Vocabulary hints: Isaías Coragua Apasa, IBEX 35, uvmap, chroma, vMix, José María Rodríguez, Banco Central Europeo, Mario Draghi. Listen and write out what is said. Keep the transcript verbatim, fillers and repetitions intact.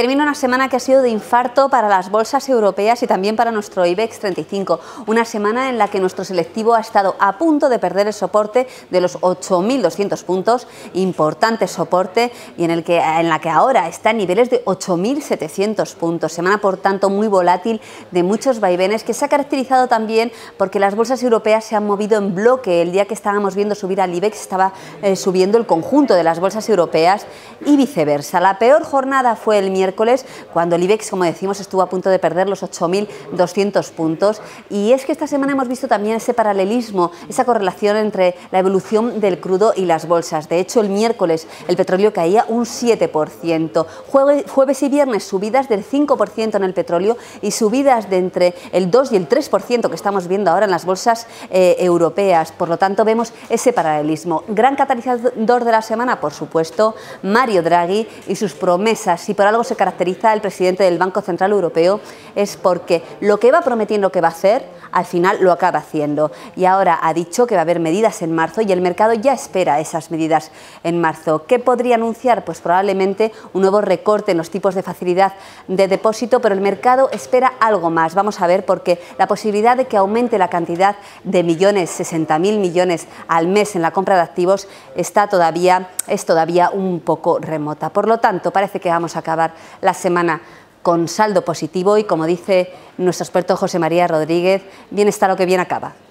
Termina una semana que ha sido de infarto para las bolsas europeas y también para nuestro IBEX treinta y cinco, una semana en la que nuestro selectivo ha estado a punto de perder el soporte de los ocho mil doscientos puntos, importante soporte, y en, el que, en la que ahora está a niveles de ocho mil setecientos puntos, semana por tanto muy volátil, de muchos vaivenes, que se ha caracterizado también porque las bolsas europeas se han movido en bloque. El día que estábamos viendo subir al IBEX estaba eh, subiendo el conjunto de las bolsas europeas y viceversa. La peor jornada fue el miércoles, cuando el IBEX, como decimos, estuvo a punto de perder los ocho mil doscientos puntos, y es que esta semana hemos visto también ese paralelismo, esa correlación entre la evolución del crudo y las bolsas. De hecho, el miércoles el petróleo caía un siete por ciento, Jue- jueves y viernes subidas del cinco por ciento en el petróleo y subidas de entre el dos y el tres por ciento que estamos viendo ahora en las bolsas eh, europeas. Por lo tanto, vemos ese paralelismo. Gran catalizador de la semana, por supuesto, Mario Draghi y sus promesas. Si por algo se caracteriza el presidente del Banco Central Europeo, es porque lo que va prometiendo que va a hacer, al final lo acaba haciendo. Y ahora ha dicho que va a haber medidas en marzo, y el mercado ya espera esas medidas en marzo. ¿Qué podría anunciar? Pues probablemente un nuevo recorte en los tipos de facilidad de depósito, pero el mercado espera algo más. Vamos a ver, porque la posibilidad de que aumente la cantidad de millones, sesenta mil millones al mes en la compra de activos, está todavía, es todavía un poco remota. Por lo tanto, parece que vamos a acabar la semana con saldo positivo y, como dice nuestro experto José María Rodríguez, bien está lo que bien acaba.